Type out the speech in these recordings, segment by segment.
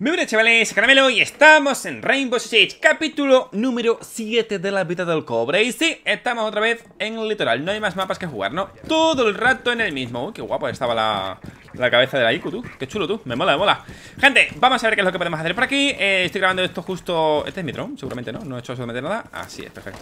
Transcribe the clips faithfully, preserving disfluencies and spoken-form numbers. Muy buenas chavales, Caramelo, y estamos en Rainbow Six Siege, capítulo número siete de la vida del cobre. Y sí, estamos otra vez en el litoral, no hay más mapas que jugar, ¿no? Todo el rato en el mismo. Uy, qué guapo estaba la, la cabeza de la I Q, tú, qué chulo, tú, me mola, me mola. Gente, vamos a ver qué es lo que podemos hacer por aquí. eh, Estoy grabando esto justo, este es mi drone, seguramente, ¿no? No he hecho absolutamente nada, así es, perfecto.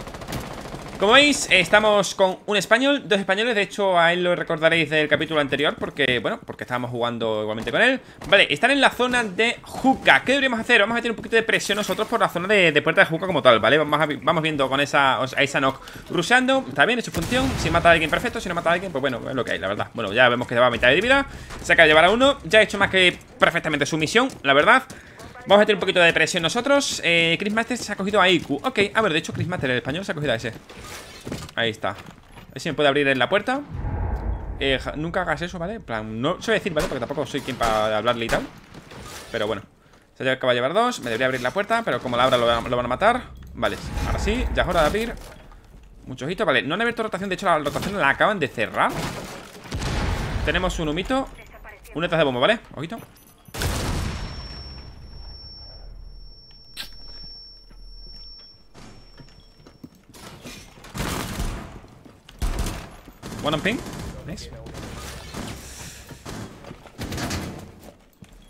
Como veis, estamos con un español, dos españoles. De hecho, a él lo recordaréis del capítulo anterior porque, bueno, porque estábamos jugando igualmente con él. Vale, están en la zona de Juka. ¿Qué deberíamos hacer? Vamos a meter un poquito de presión nosotros por la zona de, de Puerta de Juka como tal, ¿vale? Vamos, a, vamos viendo con esa, a Isanok rusheando. Está bien, es su función. Si mata a alguien, perfecto. Si no mata a alguien, pues bueno, es lo que hay, la verdad. Bueno, ya vemos que lleva a mitad de vida. Se acaba de llevar a uno. Ya ha hecho más que perfectamente su misión, la verdad. Vamos a meter un poquito de presión nosotros. eh, Chris Masters se ha cogido a I Q. Ok, a ver, de hecho Chris Masters, el español, se ha cogido a ese. Ahí está. A ver si me puede abrir en la puerta. eh, Nunca hagas eso, ¿vale? En plan, no sé decir, ¿vale? Porque tampoco soy quien para hablarle y tal. Pero bueno, se acaba de llevar dos. Me debería abrir la puerta, pero como la abra lo, lo van a matar. Vale, ahora sí, ya es hora de abrir. Mucho ojito, vale, no han abierto rotación. De hecho la rotación la acaban de cerrar. Tenemos un humito. Un detrás de bomba, ¿vale? Ojito. One on ping. Nice.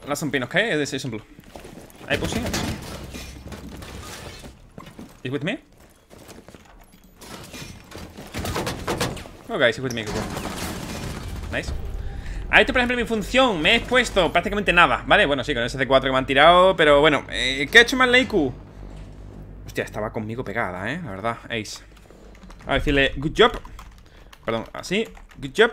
Last on ping, okay? This is simple. I pushing it. Is with me? Oh, guys, is with me. Nice. A esto, por ejemplo, mi función, me he expuesto prácticamente nada, ¿vale? Bueno, sí, con ese C cuatro que me han tirado, pero bueno. Eh, ¿Qué ha hecho mal la I Q? Hostia, estaba conmigo pegada, ¿eh? La verdad, Ace. A decirle, good job. Perdón, así, good job.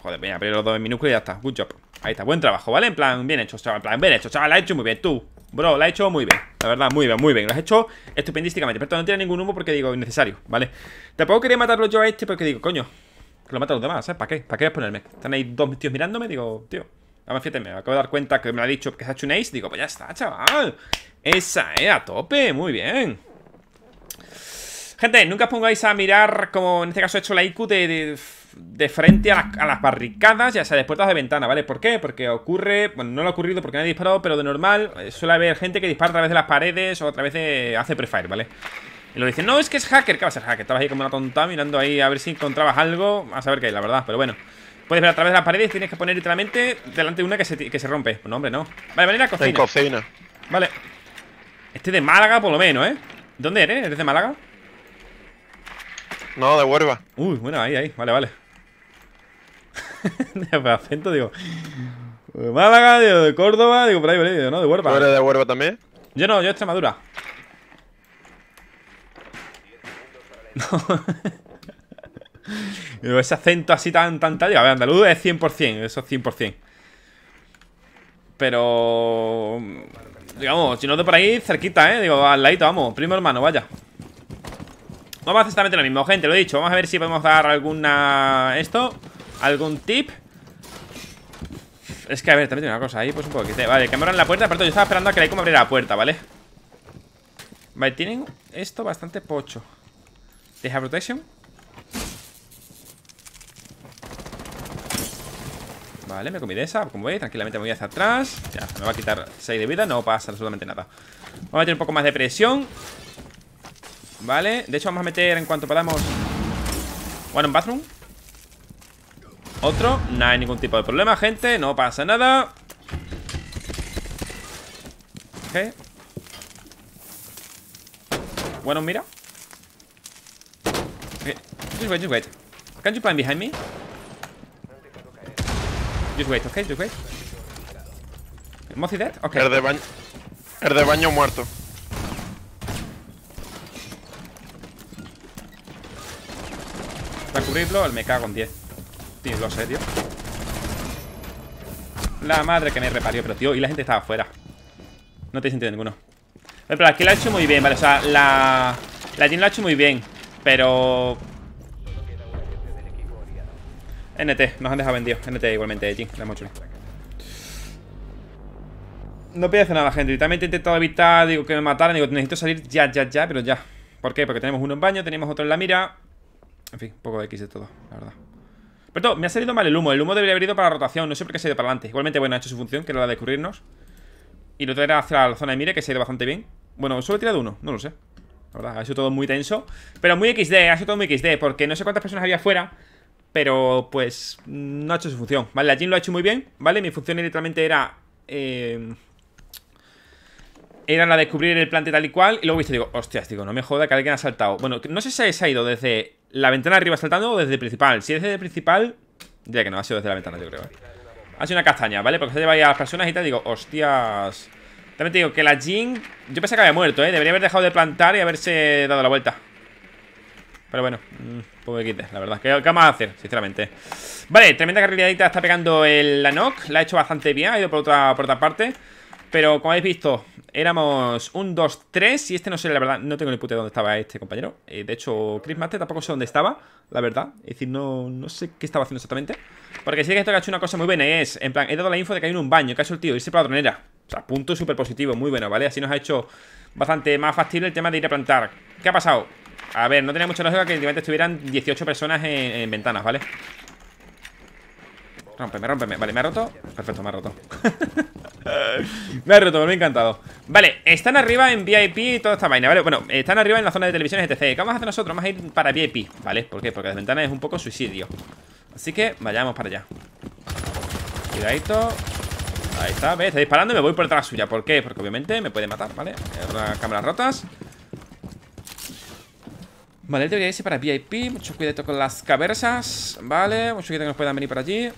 Joder, voy a abrir los dos en minúsculo y ya está, good job. Ahí está, buen trabajo, ¿vale? En plan, bien hecho, chaval, en plan, bien hecho, chaval, la has hecho muy bien, tú. Bro, la has hecho muy bien, la verdad, muy bien, muy bien. Lo has hecho estupendísticamente, pero no tiene ningún humo porque digo, innecesario, ¿vale? Tampoco quería matarlo yo a este porque digo, coño, que lo matan los demás, ¿sabes? ¿Para qué? ¿Para qué exponerme? Están ahí dos tíos mirándome, digo, tío. Además, fíjate, me acabo de dar cuenta que me lo ha dicho que se ha hecho un ace, digo, pues ya está, chaval. Esa es, a tope, muy bien. Gente, nunca os pongáis a mirar, como en este caso he hecho la I Q, de, de, de frente a las, a las barricadas, ya sea de puertas de ventana, ¿vale? ¿Por qué? Porque ocurre, bueno, no lo ha ocurrido porque nadie ha disparado, pero de normal eh, suele haber gente que dispara a través de las paredes o a través de... hace prefire, ¿vale? Y lo dicen, no, es que es hacker, ¿qué va a ser hacker? Estabas ahí como una tonta mirando ahí a ver si encontrabas algo, a saber qué hay, la verdad, pero bueno. Puedes ver a través de las paredes, tienes que poner literalmente delante de una que se, que se rompe. Pues no, hombre, no. Vale, vale, la cocina. En cocina. Vale. Este de Málaga, por lo menos, ¿eh? ¿Dónde eres? ¿Eres de Málaga? No, de Huelva. Uy, bueno, ahí, ahí, vale, vale. De acento, digo. De Málaga, digo, de Córdoba, digo, por ahí, por ahí, digo, no, de Huelva. ¿Tú eres de Huelva también? Yo no, yo de Extremadura. No. Pero ese acento así tan, tan, tal, digo, a ver, andaluz es cien por cien, eso es cien por cien. Pero... digamos, si no de por ahí, cerquita, eh, digo, al ladito, vamos, primo hermano, vaya. Vamos a hacer exactamente lo mismo, gente, lo he dicho. Vamos a ver si podemos dar alguna... esto, algún tip. Es que, a ver, también tiene una cosa ahí, pues un poco que... vale, que me abran la puerta, pero yo estaba esperando a que la I Q me abriera la puerta, ¿vale? Vale, tienen esto bastante pocho. They have protection. Vale, me comí de esa, como veis, tranquilamente me voy hacia atrás. Ya, me va a quitar seis de vida, no pasa absolutamente nada. Vamos a meter un poco más de presión. Vale, de hecho vamos a meter en cuanto podamos. One on bathroom. Otro, no hay ningún tipo de problema, gente, no pasa nada. Ok. One on mira. Okay. Just wait, just wait. Can you plan behind me? Just wait, ok, just wait. Mozi dead? Ok. El de baño, el de baño muerto. Para cubrirlo, me cago en diez. Tío, lo sé, tío. La madre que me reparió, pero tío, y la gente estaba afuera. No tiene sentido ninguno. Pero aquí la ha hecho muy bien, vale, o sea, la... la Jin la ha hecho muy bien, pero... N T, nos han dejado vendidos. N T igualmente, Jin, la hemos hecho. No pienso nada, gente, y también he intentado evitar, digo, que me mataran, digo, necesito salir ya, ya, ya, pero ya. ¿Por qué? Porque tenemos uno en baño, tenemos otro en la mira. En fin, un poco de X de todo, la verdad. Pero todo, me ha salido mal el humo. El humo debería haber ido para la rotación. No sé por qué se ha ido para adelante. Igualmente, bueno, ha hecho su función, que era la de cubrirnos. Y lo traerá hacia la zona de mire, que se ha ido bastante bien. Bueno, solo he tirado uno, no lo sé. La verdad, ha sido todo muy tenso. Pero muy equis de, ha sido todo muy equis de, porque no sé cuántas personas había afuera. Pero, pues, no ha hecho su función. Vale, la Jin lo ha hecho muy bien, ¿vale? Mi función literalmente era... Eh, era la de descubrir el plante tal y cual. Y luego viste, digo, hostias, digo, no me joda que alguien ha saltado. Bueno, no sé si se ha ido desde la ventana arriba saltando o desde el principal. Si es desde el principal, diría que no, ha sido desde la ventana, yo creo. Ha sido una castaña, ¿vale? Porque se ha llevado ahí a las personas y tal, digo, hostias. También te digo que la Jink, yo pensé que había muerto, ¿eh? Debería haber dejado de plantar y haberse dado la vuelta. Pero bueno, un poco de quite, la verdad. ¿Qué, qué vamos a hacer, sinceramente? Vale, tremenda carriladita está pegando el Anok. La ha hecho bastante bien, ha ido por otra, por otra parte. Pero como habéis visto, éramos un, dos, tres. Y este no sé, la verdad, no tengo ni puta de dónde estaba este compañero. eh, De hecho, Chris Masters tampoco sé dónde estaba, la verdad. Es decir, no, no sé qué estaba haciendo exactamente. Porque sí que esto que ha hecho una cosa muy buena y es, en plan, he dado la info de que hay un baño, que ha soltado irse para la tronera. O sea, punto súper positivo, muy bueno, ¿vale? Así nos ha hecho bastante más factible el tema de ir a plantar. ¿Qué ha pasado? A ver, no tenía mucha lógica que últimamente estuvieran dieciocho personas en, en ventanas, ¿vale? Rómpeme, rómpeme. Vale, ¿me ha roto? Perfecto, me ha roto. Me ha roto, me ha encantado. Vale, están arriba en V I P y toda esta vaina, ¿vale? Bueno, están arriba en la zona de televisiones etcétera. ¿Qué vamos a hacer nosotros? Vamos a ir para V I P, ¿vale? ¿Por qué? Porque las ventanas es un poco suicidio. Así que vayamos para allá. Cuidadito. Ahí está, ¿ves? Está disparando y me voy por detrás suya. ¿Por qué? Porque obviamente me puede matar, ¿vale? Las cámaras rotas. Vale, él debería irse para V I P. Mucho cuidado con las cabezas. Vale, mucho cuidado que nos puedan venir para allí.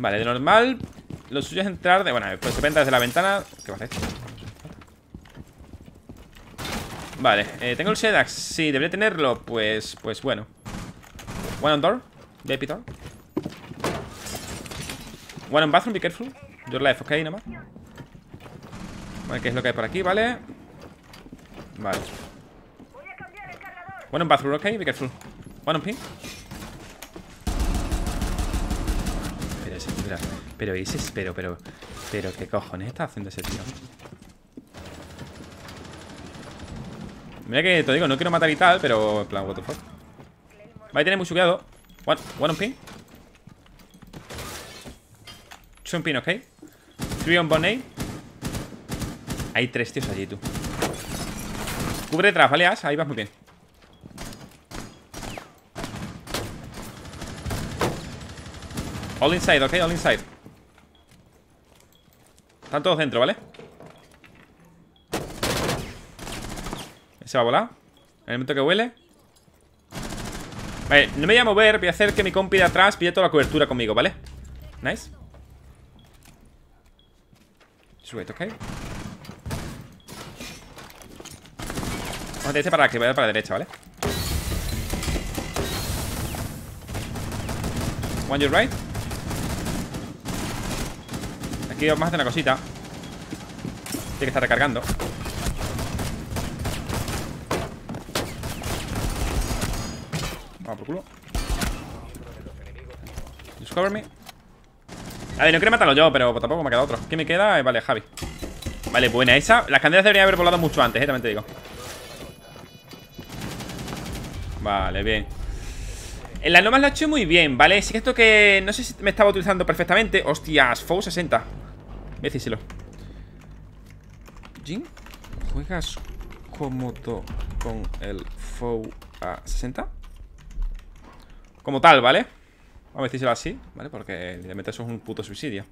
Vale, de normal lo suyo es entrar de... Bueno, pues se venta desde la ventana. ¿Qué pasa esto? Vale, eh, ¿tengo el Sedax? Sí, debería tenerlo. Pues, pues bueno. One on door, V I P door. One on bathroom, be careful. Your life, ok, nomás. Vale, ¿qué es lo que hay por aquí? Vale. Vale. One on bathroom, ok, be careful. One on pin. Pero ese, pero, pero, pero, ¿qué cojones está haciendo ese tío? Mira que te digo, no quiero matar y tal, pero en plan, what the fuck. Vale, tiene mucho cuidado. One, one on pin. Two on pin, ok. Three on bonnet. Hay tres tíos allí, tú. Cubre detrás, ¿vale, Ash? Ahí vas muy bien. All inside, ok, all inside. Están todos dentro, ¿vale? Se va a volar. En el momento que huele. Vale, no me voy a mover. Voy a hacer que mi compi de atrás pille toda la cobertura conmigo, ¿vale? Nice. Just wait, ok. Vamos a este para que vaya para la derecha, ¿vale? One your right. Aquí vamos a hacer una cosita. Tiene que estar recargando. Vamos por culo. Just cover me. A ver, no quiero matarlo yo, pero tampoco me ha quedado otro. ¿Qué me queda? Vale, Javi. Vale, buena esa. Las candelas deberían haber volado mucho antes, eh, también te digo. Vale, bien. En la Nomad lo ha hecho muy bien, ¿vale? Sí que esto que... No sé si me estaba utilizando perfectamente. Hostias, F O V sesenta. Voy a decírselo. Jin, ¿juegas cómodo con el F O A sesenta? Como tal, ¿vale? Vamos a decírselo así, ¿vale? Porque literalmente eso es un puto suicidio.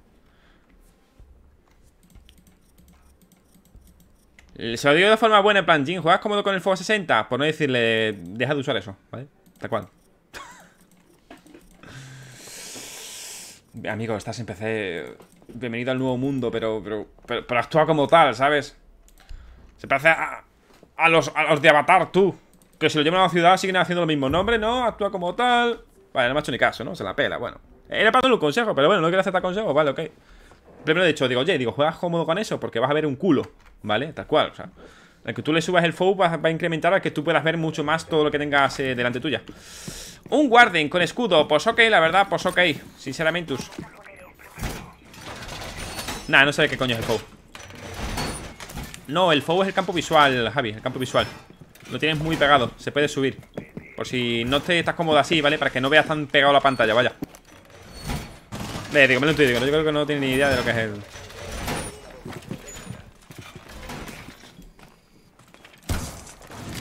Se lo digo de forma buena, en plan, Jin, ¿juegas cómodo con el F O A sesenta? Por no decirle, deja de usar eso, ¿vale? Tal cual. Amigo, estás en P C. Bienvenido al nuevo mundo, pero pero, pero, pero actúa como tal, ¿sabes? Se parece a, a, los, a los de Avatar, tú. Que si lo llevan a la ciudad siguen haciendo lo mismo. No, hombre, no, actúa como tal. Vale, no me ha hecho ni caso, ¿no? Se la pela, bueno. Era para darle un consejo, pero bueno, no quiero aceptar consejos, vale, ok. Primero de hecho, digo, oye, digo, juegas cómodo con eso porque vas a ver un culo, ¿vale? Tal cual, o sea, al que tú le subas el F O V va a incrementar al que tú puedas ver mucho más todo lo que tengas eh, delante tuya. Un Warden con escudo, pues ok, la verdad, pues ok. Sinceramente Nah, no sé qué coño es el F O V. No, el F O V es el campo visual, Javi, el campo visual. Lo tienes muy pegado, se puede subir. Por si no te estás cómodo así, ¿vale? Para que no veas tan pegado la pantalla, vaya. Eh, digo, me lo intuí, digo, yo creo que no tiene ni idea de lo que es el...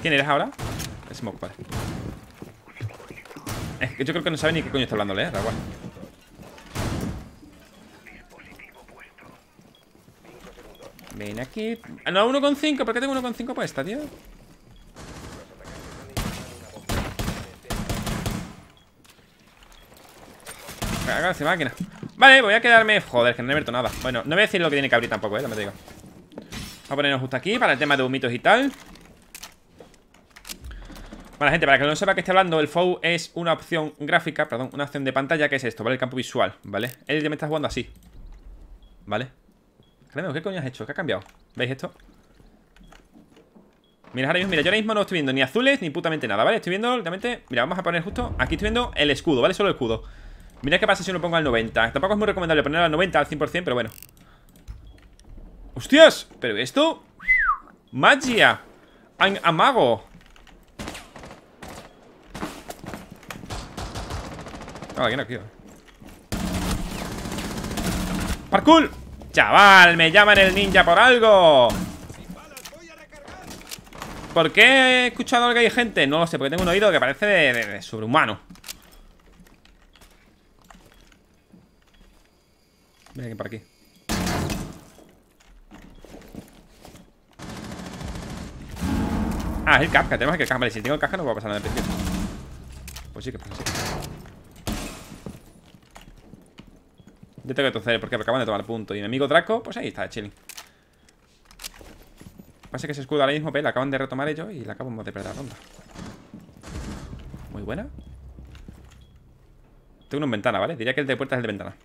¿Quién eres ahora? Smoke, vale. Es que yo creo que no sabe ni qué coño está hablándole, eh, da igual. Ven aquí. Ah, no, uno coma cinco. ¿Por qué tengo uno coma cinco puesta, tío? Cágase máquina. Vale, voy a quedarme. Joder, que no he abierto nada. Bueno, no voy a decir lo que tiene que abrir tampoco, eh, también te digo. Vamos a ponernos justo aquí para el tema de humitos y tal. Bueno, gente, para que no sepa que esté hablando, el F O V es una opción gráfica, perdón, una opción de pantalla que es esto, ¿vale? El campo visual, ¿vale? Él ya me está jugando así, ¿vale? ¿Qué coño has hecho? ¿Qué ha cambiado? ¿Veis esto? Mira, ahora mismo, mira, yo ahora mismo no estoy viendo ni azules ni putamente nada, ¿vale? Estoy viendo realmente... Mira, vamos a poner justo... Aquí estoy viendo el escudo, ¿vale? Solo el escudo. Mira qué pasa si lo pongo al noventa. Tampoco es muy recomendable ponerlo al noventa, al cien por cien, pero bueno. ¡Hostias! Pero esto... ¡Magia! ¡An amago! Ah, aquí no, tío. ¡Parkour! Chaval, me llaman el ninja por algo. ¿Por qué he escuchado algo que hay gente? No lo sé, porque tengo un oído que parece de, de, de sobrehumano. Mira que por aquí. Ah, es el Kapkan, tenemos que el Kapkan. Vale, si tengo el Kapkan no va a pasar nada de principio. Pues sí que pasa, sí. Yo tengo que toser porque acaban de tomar punto. Y mi amigo Draco, pues ahí está, chilling. Pasa que ese escudo ahora mismo, ¿ve? La acaban de retomar ellos y la acabamos de perder la ronda. Muy buena. Tengo una ventana, ¿vale? Diría que el de puerta es el de ventana.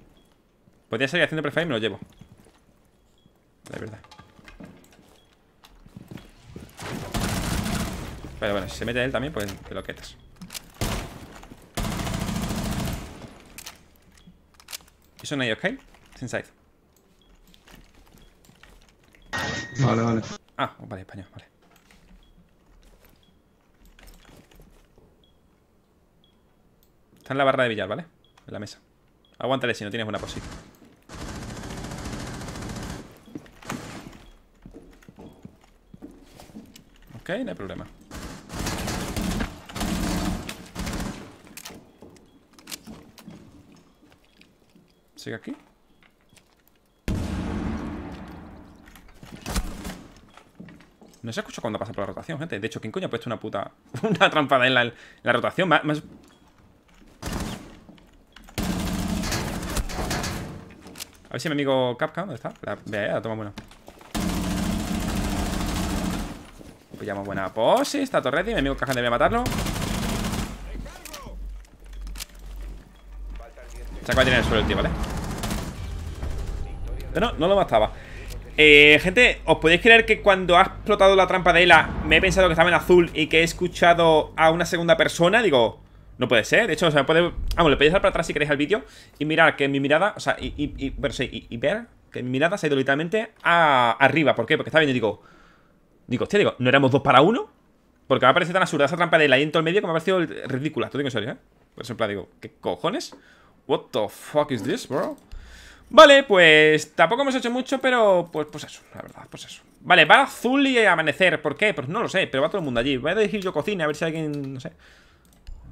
Podría seguir haciendo prefire y me lo llevo. De verdad. Pero bueno, si se mete él también, pues peloquetas. ¿Y son ahí, ok? Inside. Vale, vale. Ah, vale, español, vale. Está en la barra de billar, ¿vale? En la mesa. Aguántale si no tienes una posita. Ok, no hay problema. Sigue aquí. No se escucha cuando pasa por la rotación, gente. De hecho, ¿quién coño ha puesto una puta... una trampada en la, en la rotación? Más, más... A ver si mi amigo Kapkan, ¿dónde está? La, vea, la toma buena. Pillamos buena pose. Está todo ready. Mi amigo Kapkan debe matarlo. Se acaba de tirar el suelo el tío, ¿vale? Pero no, no lo mataba. Eh, gente, ¿os podéis creer que cuando ha explotado la trampa de Ela me he pensado que estaba en azul y que he escuchado a una segunda persona? Digo, no puede ser. De hecho, o sea, puede... Vamos, le podéis dar para atrás si queréis al vídeo y mirar que mi mirada, o sea, y, y, y, bueno, sí, y, y ver que mi mirada se ha ido literalmente a, arriba. ¿Por qué? Porque estaba viendo y digo, digo, hostia, digo, ¿no éramos dos para uno? Porque me ha parecido tan absurda esa trampa de Ela ahí en todo el medio que me ha parecido ridícula. Te digo en serio, ¿eh? Por ejemplo, digo, ¿qué cojones? What the fuck is this, bro? Vale, pues tampoco hemos hecho mucho, pero pues, pues eso, la verdad, pues eso. Vale, va azul y amanecer, ¿por qué? Pues no lo sé, pero va todo el mundo allí. Voy a dirigir yo cocina, a ver si alguien, no sé,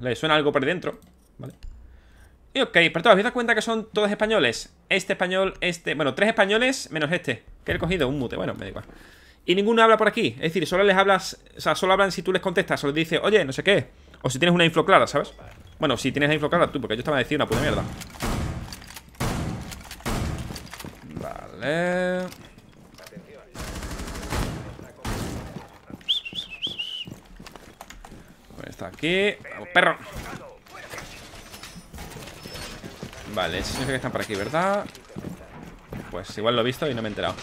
le suena algo por dentro, ¿vale? Y ok, pero todos, ¿habéis dado cuenta que son todos españoles? Este español, este, bueno, tres españoles menos este, que he cogido, un mute, bueno, me da igual. Y ninguno habla por aquí, es decir, solo les hablas, o sea, solo hablan si tú les contestas, o les dices, oye, no sé qué, o si tienes una info clara, ¿sabes? Bueno, si tienes la info clara tú, porque yo estaba diciendo una puta mierda. Vale. Bueno, está aquí. Vamos, perro. Vale, eso significa que están por aquí, ¿verdad? Pues igual lo he visto y no me he enterado.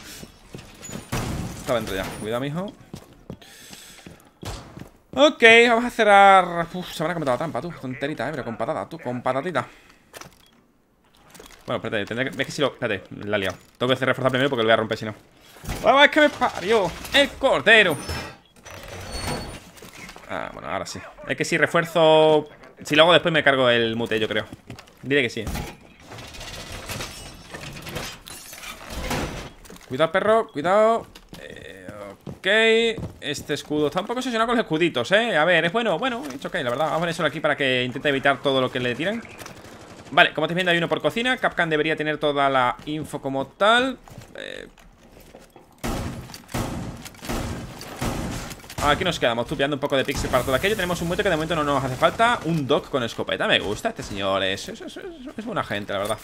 Está dentro ya. Cuidado, mijo. Ok, vamos a cerrar... Uf, se habrá comido la trampa, tú, tonterita, eh, pero con patata, tú, con patatita. Bueno, espérate, tendré que... Es que si lo... Espérate, la he liado. Tengo que hacer reforzar primero porque lo voy a romper si no. ¡Vamos, es que me parió! ¡El cordero! Ah, bueno, ahora sí. Es que si refuerzo... Si lo hago después me cargo el mute, yo creo. Diré que sí, eh. Cuidado, perro, cuidado. eh, Ok. Este escudo está un poco obsesionado con los escuditos, eh. A ver, es bueno, bueno, es ok, la verdad. Vamos a poner solo aquí para que intente evitar todo lo que le tiran. Vale, como estáis viendo hay uno por cocina. Kapkan debería tener toda la info como tal. eh... Aquí nos quedamos, tupeando un poco de pixel para todo aquello. Tenemos un muerto que de momento no nos hace falta. Un doc con escopeta, me gusta este señor. Es, es, es, es buena gente, la verdad.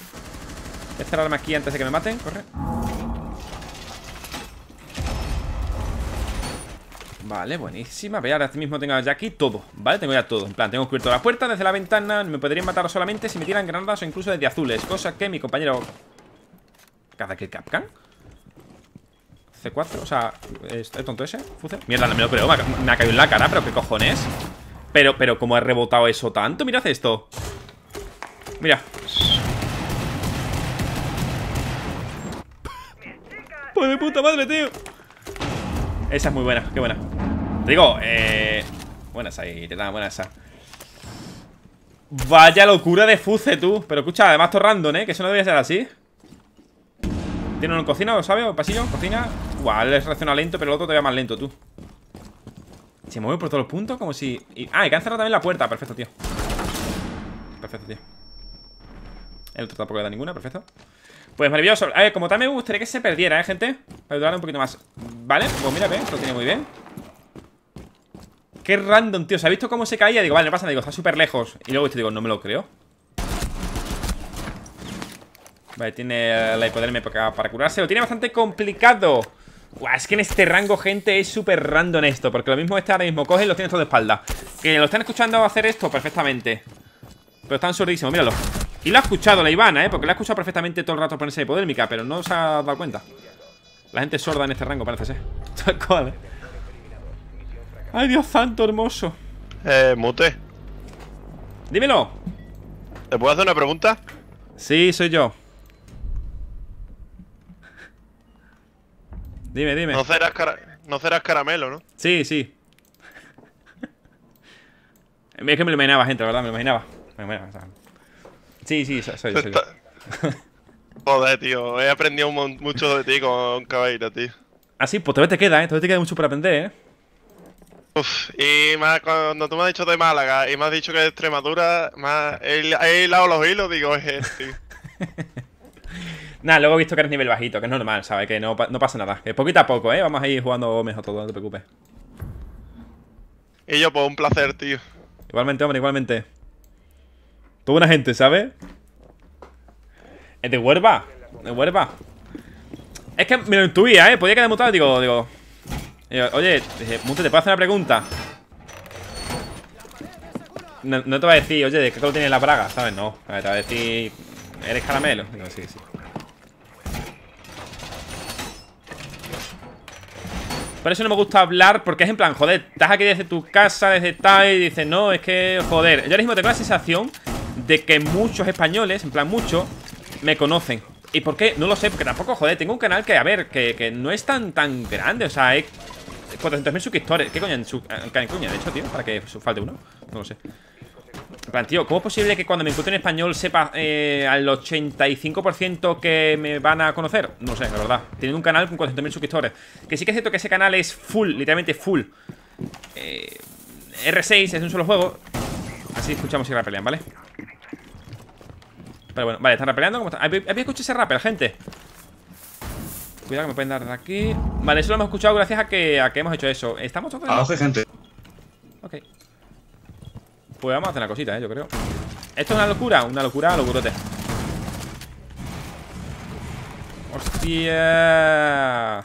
Voy a cerrarme aquí antes de que me maten. Corre. Vale, buenísima. Ve, ahora mismo tengo ya aquí todo, ¿vale? Tengo ya todo, en plan, tengo cubierto la puerta desde la ventana. Me podrían matar solamente si me tiran granadas o incluso desde azules, cosa que mi compañero... ¿Cada que Kapkan? C cuatro, o sea, ¿es tonto ese? Fuze. Mierda, no me lo creo, me ha, me ha caído en la cara. Pero qué cojones. Pero, pero, ¿cómo ha rebotado eso tanto? Mirad esto. Mira. Pues de puta madre, tío. Esa es muy buena, qué buena. Te digo, eh... buenas ahí, te dan buena esa. Vaya locura de Fuze, tú. Pero escucha, además todo random, eh, que eso no debería ser así. Tiene uno en cocina, ¿lo sabes? ¿O pasillo? Cocina. Guau, él reacciona lento, pero el otro todavía más lento, tú. Se mueve por todos los puntos como si... Ah, y que han cerrado también la puerta. Perfecto, tío. Perfecto, tío. El otro tampoco le da ninguna, perfecto. Pues maravilloso. A ver, como también me gustaría que se perdiera, ¿eh, gente? Para ayudarle un poquito más. Vale, pues mira, ve, esto lo tiene muy bien. Qué random, tío. ¿Se ha visto cómo se caía? Digo, vale, no pasa nada, digo, está súper lejos. Y luego esto digo, no me lo creo. Vale, tiene la hipodermia para curarse. Lo tiene bastante complicado. Uah, es que en este rango, gente, es súper random esto. Porque lo mismo este ahora mismo coge y lo tiene todo de espalda. Que lo están escuchando hacer esto perfectamente. Pero están surdísimos, míralo. Y lo ha escuchado la Ivana, eh, porque la ha escuchado perfectamente todo el rato ponerse hipodérmica. Pero no se ha dado cuenta. La gente es sorda en este rango, parece ser. Tal cual, eh. Ay, Dios santo, hermoso. Eh, mute. Dímelo. ¿Te puedo hacer una pregunta? Sí, soy yo. Dime, dime. No serás, cara no serás caramelo, ¿no? Sí, sí. Es que me lo imaginaba, gente, la verdad, me lo imaginaba. Me lo imaginaba. Sí, sí, soy, soy, soy yo. Joder, tío, he aprendido un mucho de ti con Caveira, tío. Ah, sí, pues todavía te queda, ¿eh? Todavía te queda mucho por aprender, ¿eh? Uf, y más cuando tú me has dicho de Málaga y me has dicho que de Extremadura, más he, he hilado los hilos, digo, es este, tío. Nada, luego he visto que eres nivel bajito, que es normal, ¿sabes? Que no, no pasa nada. Que poquito a poco, ¿eh? Vamos a ir jugando mejor todo, no te preocupes. Y yo, pues, un placer, tío. Igualmente, hombre, igualmente. Tú buena gente, ¿sabes? Es de Huerva, de Huerva. Es que me lo intuía, ¿eh? Podía quedar mutado, digo, digo... Oye, Mute, ¿te puedo hacer una pregunta? No, no te va a decir, oye, ¿de qué color tiene la braga? ¿Sabes? No, a ver, te va a decir... ¿Eres caramelo? Digo, sí, sí. Por eso no me gusta hablar, porque es en plan, joder, estás aquí desde tu casa, desde tal, y dices, no, es que, joder. Yo ahora mismo tengo la sensación de que muchos españoles, en plan, muchos, me conocen. ¿Y por qué? No lo sé, porque tampoco, joder, tengo un canal que, a ver, que, que no es tan tan grande, o sea, hay cuatrocientos mil suscriptores. ¿Qué coño? ¿Qué coño? De hecho, tío, para que falte uno, no lo sé. En plan, tío, ¿cómo es posible que cuando me encuentre en español sepa eh, al ochenta y cinco por ciento que me van a conocer? No sé, la verdad. Teniendo un canal con cuatrocientos mil suscriptores. Que sí que es cierto que ese canal es full, literalmente full. Eh, R seis es un solo juego. Así escuchamos si rapelean, ¿vale? Pero bueno, vale, están rapeleando. ¿Cómo están? Había escuchado ese rapel, gente. Cuidado que me pueden dar de aquí. Vale, eso lo hemos escuchado gracias a que, a que hemos hecho eso. Estamos todos. Ah, hace gente. Ok. Pues vamos a hacer una cosita, eh, yo creo. Esto es una locura, una locura, locurote. Hostia.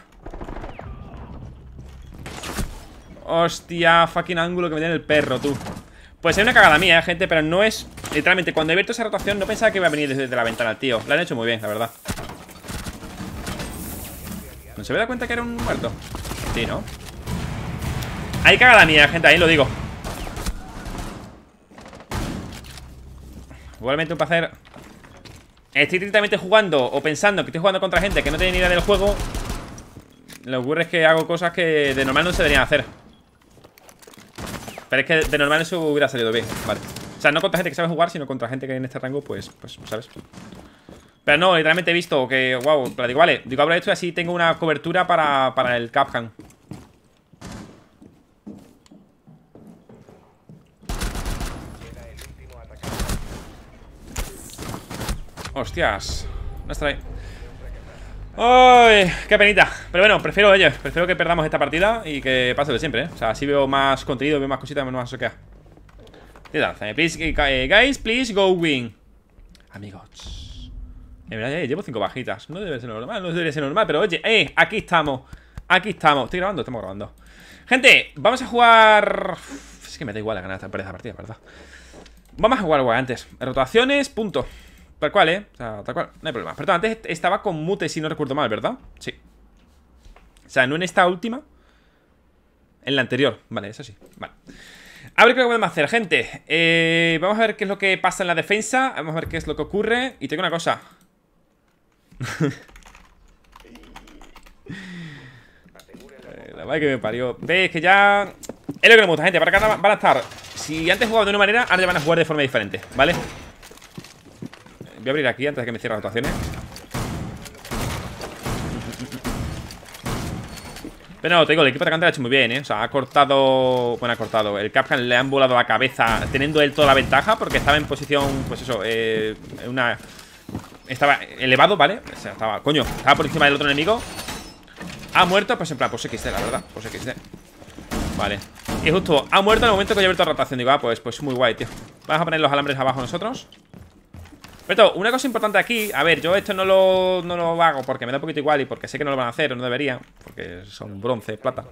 Hostia, fucking ángulo que me tiene el perro, tú. Pues es una cagada mía, eh, gente, pero no es... Literalmente, cuando he abierto esa rotación no pensaba que iba a venir desde la ventana, tío. La han hecho muy bien, la verdad. ¿No se me da cuenta que era un muerto? Sí, ¿no? Hay cagada mía, gente, ahí lo digo. Igualmente un placer. Estoy directamente jugando o pensando que estoy jugando contra gente que no tiene ni idea del juego. Lo que ocurre es que hago cosas que de normal no se deberían hacer. Pero es que de normal eso hubiera salido bien, vale. O sea, no contra gente que sabe jugar, sino contra gente que en este rango, pues, pues, ¿sabes? Pero no, literalmente he visto que, wow, pero digo, vale, digo, abro esto y así tengo una cobertura para, para el Kapkan. Hostias, no está ahí. ¡Ay! ¡Qué penita! Pero bueno, prefiero ellos. Prefiero que perdamos esta partida y que pase lo de siempre, ¿eh? O sea, así veo más contenido, veo más cositas, veo más soquea. Please, guys, please go win. Amigos. En verdad, eh, llevo cinco bajitas. No debe ser normal, no debería ser normal, pero oye, eh, aquí estamos. Aquí estamos. ¿Estoy grabando? Estamos grabando. Gente, vamos a jugar. Uf, es que me da igual a ganar esta partida, ¿verdad? Vamos a jugar igual antes. Rotaciones, punto. Tal cual, eh, o sea, tal cual, no hay problema. Perdón, antes estaba con mute si no recuerdo mal, ¿verdad? Sí. O sea, no en esta última. En la anterior, vale, eso sí, vale. A ver qué podemos hacer, gente. eh, Vamos a ver qué es lo que pasa en la defensa. Vamos a ver qué es lo que ocurre. Y tengo una cosa. La madre que me parió. Ves que ya... Es lo que me gusta, gente, para acá van a estar. Si antes jugaban de una manera, ahora ya van a jugar de forma diferente, ¿vale? Voy a abrir aquí antes de que me cierren las rotaciones. Pero no, te digo, el equipo atacante lo ha hecho muy bien, ¿eh? O sea, ha cortado... Bueno, ha cortado. El Kapkan le han volado la cabeza teniendo él toda la ventaja porque estaba en posición, pues eso, eh, una... Estaba elevado, ¿vale? O sea, estaba... Coño, estaba por encima del otro enemigo. Ha muerto, pues en plan, pues equis de, la verdad. Pues equis de. Vale. Y justo, ha muerto en el momento que yo he abierto la rotación. Digo, ah, pues, pues muy guay, tío. Vamos a poner los alambres abajo nosotros. Pero una cosa importante aquí, a ver, yo esto no lo, no lo hago porque me da un poquito igual y porque sé que no lo van a hacer, o no debería, porque son bronce, plata.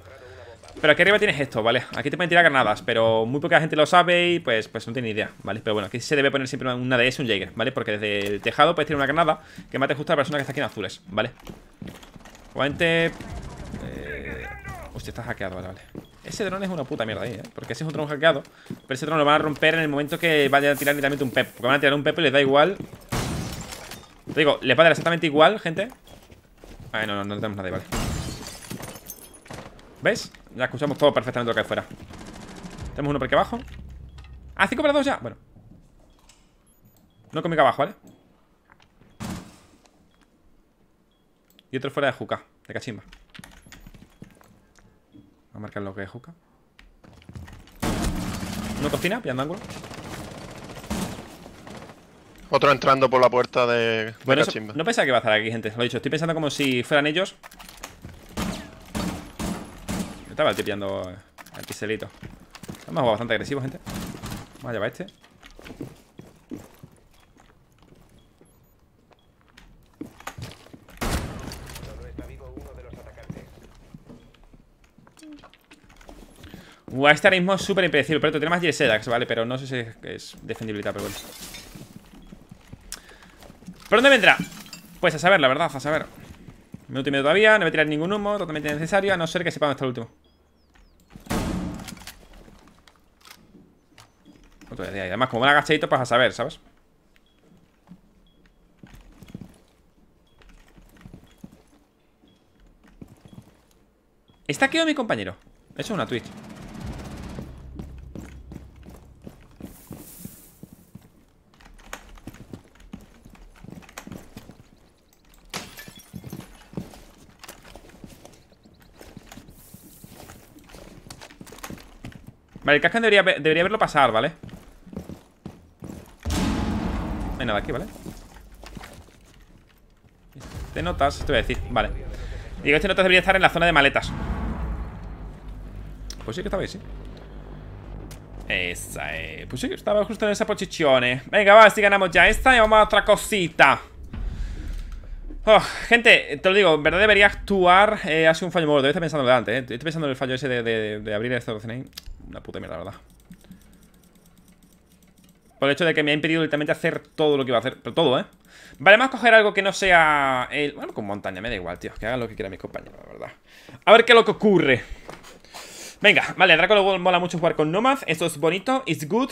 Pero aquí arriba tienes esto, ¿vale? Aquí te pueden tirar granadas, pero muy poca gente lo sabe y pues, pues no tiene ni idea, ¿vale? Pero bueno, aquí se debe poner siempre una de ese, un Jäger, ¿vale? Porque desde el tejado puedes tirar una granada que mate justo a la persona que está aquí en azules, ¿vale? Obviamente... Eh... Hostia, está hackeado, vale, vale. Ese dron es una puta mierda ahí, ¿eh? Porque ese es un dron hackeado. Pero ese dron lo van a romper en el momento que vayan a tirar literalmente un pep. Porque van a tirar un pep y les da igual. Te digo, les va a dar exactamente igual, gente. Ah, no, no, no tenemos nada igual. ¿Ves? Ya escuchamos todo perfectamente lo que hay fuera. Tenemos uno por aquí abajo. Ah, cinco para dos ya. Bueno. Uno conmigo abajo, ¿vale? Y otro fuera de Juka, de cachimba. Voy a marcar lo que es Juka. Uno cocina, pillando ángulo. Otro entrando por la puerta de, de bueno, cachimba. No pensaba que iba a estar aquí, gente. Lo he dicho, estoy pensando como si fueran ellos. Yo estaba tipeando el pixelito. Hemos jugado bastante agresivo, gente. Vamos a llevar este. Uah, este ahora mismo es súper impredecible. Pero tiene más J-Sedax, ¿vale? Pero no sé si es, es defendibilidad, pero bueno. ¿Por dónde vendrá? Pues a saber, la verdad, a saber. Minuto y medio todavía, no voy a tirar ningún humo. Totalmente necesario, a no ser que sepa dónde está el último. Otro día, y además, como van agachaditos, pues a saber, ¿sabes? ¿Está aquí o mi compañero? Eso es una Twitch. Vale, el Kapkan debería, debería verlo pasar, ¿vale? No hay nada aquí, ¿vale? Este notas, te voy a decir, vale. Digo, este notas debería estar en la zona de maletas. Pues sí que estaba ahí, sí. Esa, eh. Pues sí que estaba justo en esa posición, eh. Venga, va, si ganamos ya esta y vamos a otra cosita. Oh, gente, te lo digo, en verdad debería actuar. Eh, ha sido un fallo muy gordo, estoy pensando delante, eh. Estoy pensando en el fallo ese de, de, de abrir esta rotación ahí. Una puta mierda, la verdad. Por el hecho de que me ha impedido literalmente hacer todo lo que iba a hacer. Pero todo, ¿eh? Vale, vamos a coger algo que no sea el... Bueno, con montaña, me da igual, tío. Que hagan lo que quieran mis compañeros, la verdad. A ver qué es lo que ocurre. Venga, vale, Draco le mola mucho jugar con Nomad. Esto es bonito, it's good.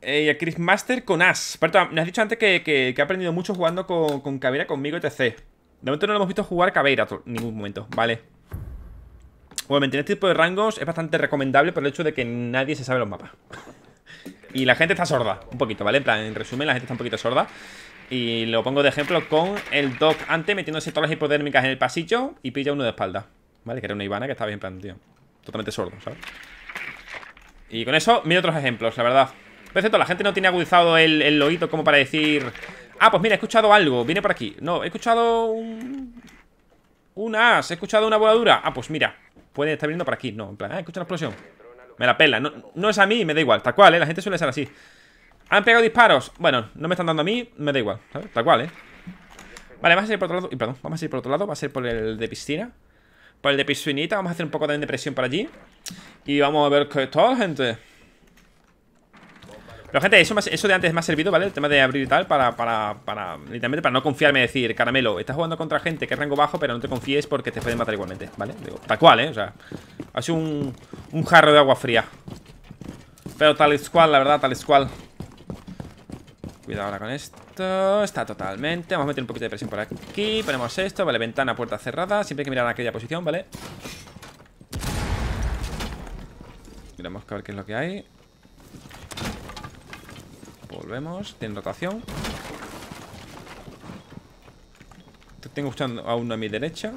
Eh, y a Chris Master con Ash. Perdón, me has dicho antes que, que, que ha aprendido mucho jugando con, con Caveira, conmigo, etcétera. De momento no lo hemos visto jugar Caveira en ningún momento, vale. Obviamente en este tipo de rangos es bastante recomendable por el hecho de que nadie se sabe los mapas. Y la gente está sorda, un poquito, ¿vale? En plan, en resumen, la gente está un poquito sorda. Y lo pongo de ejemplo con el Doc antes metiéndose todas las hipodérmicas en el pasillo y pilla uno de espalda, ¿vale? Que era una Ivana que estaba bien planteado, totalmente sordo, ¿sabes? Y con eso, mira otros ejemplos, la verdad. Por cierto, la gente no tiene agudizado el, el oído como para decir... Ah, pues mira, he escuchado algo, viene por aquí. No, he escuchado un... un as, he escuchado una voladura. Ah, pues mira, puede estar viniendo por aquí. No, en plan, ah, he escuchado una explosión. Me la pela, no, no es a mí, me da igual, tal cual, ¿eh? La gente suele ser así. ¿Han pegado disparos? Bueno, no me están dando a mí, me da igual, ¿sabes? Tal cual, ¿eh? Vale, vamos a ir por otro lado. Y perdón, vamos a ir por otro lado, va a ser por el de piscina. Por el de piscinita, vamos a hacer un poco también de presión por allí. Y vamos a ver qué tal, gente. Pero, gente, eso, eso de antes me ha servido, ¿vale? El tema de abrir y tal, para, para, para, literalmente, para no confiarme y decir, Caramelo, estás jugando contra gente que es rango bajo, pero no te confíes porque te pueden matar igualmente, ¿vale? Digo, tal cual, ¿eh? O sea, ha sido un, un jarro de agua fría. Pero tal es cual, la verdad, tal es cual. Cuidado ahora con esto. Está totalmente. Vamos a meter un poquito de presión por aquí. Ponemos esto, ¿vale? Ventana, puerta cerrada. Siempre hay que mirar a aquella posición, ¿vale? Miramos a ver qué es lo que hay. Volvemos, tiene rotación. Tengo buscando a uno a mi derecha.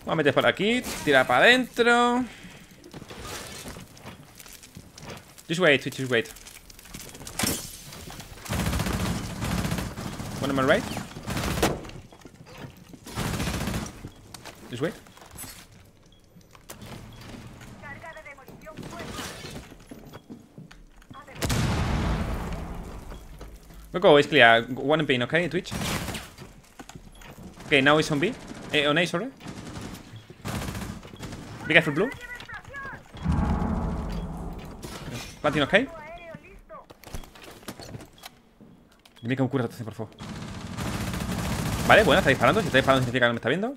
Vamos a meter por aquí. Tira para adentro. Just wait, just wait. One on my right. Just wait. Go, it's clear. One on pin, okay, Twitch. Okay, now it's on B. Eh, on A, sorry. Be careful, blue. Planting, okay. Dime que ocurre, por favor. Vale, bueno, está disparando. Si está disparando significa que no me está viendo.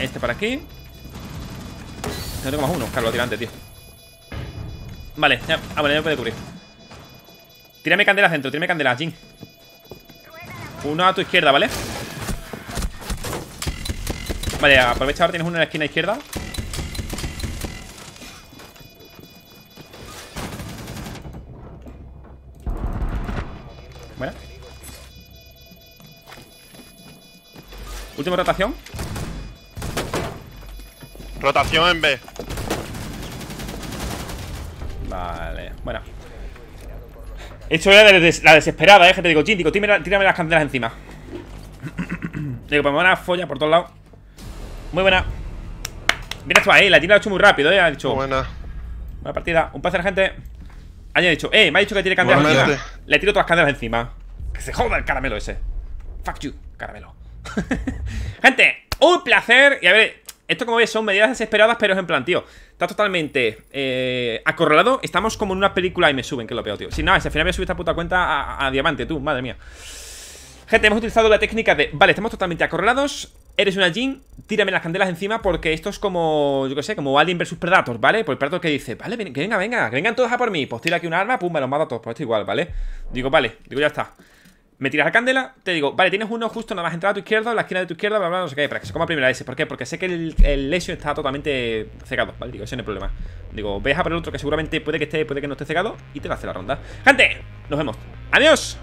Este por aquí. No tengo más uno, Carlos, tirante, tío. Vale, ya. Ah, bueno, ya me puede cubrir. Tírame candelas dentro, tírame candelas, Jin. Uno a tu izquierda, ¿vale? Vale, aprovecha ahora, tienes uno en la esquina izquierda. Bueno. Última rotación. Rotación en B. Vale, bueno. Esto era de des la desesperada, eh, gente. Digo, Jin, digo, tírame, tírame las candelas encima. Digo, pues me van a follar por todos lados. Muy buena. Mira esto ahí, la tira la ha hecho muy rápido, eh. Ha dicho. Muy buena. Buena partida. Un placer, gente. Haya dicho, eh, me ha dicho que tire candelas encima. Gente. Le tiro todas las candelas encima. Que se joda el caramelo ese. Fuck you, caramelo. Gente, un placer. Y a ver, esto como veis son medidas desesperadas, pero es en plan, tío. Está totalmente eh, acorralado. Estamos como en una película y me suben, que es lo peor, tío. Si no, si al final voy a subir esta puta cuenta a, a diamante, tú, madre mía. Gente, hemos utilizado la técnica de... Vale, estamos totalmente acorralados. Eres una Jin, tírame las candelas encima porque esto es como, yo qué sé, como Alien versus Predator, ¿vale? Por el Predator que dice, vale, que venga, venga, que vengan todos a por mí. Pues tira aquí un arma, pum, me los mato a todos. Pues esto igual, ¿vale? Digo, vale, digo, ya está. Me tiras la candela, te digo, vale, tienes uno justo, nada más entrar a tu izquierda, a la esquina de tu izquierda, bla, bla, no sé qué, para que se coma primero ese. ¿Por qué? Porque sé que el, el Lesion está totalmente cegado, ¿vale? Digo, ese no es el problema. Digo, ves a por el otro que seguramente puede que esté, puede que no esté cegado y te lo hace la ronda. Gente, nos vemos. ¡Adiós!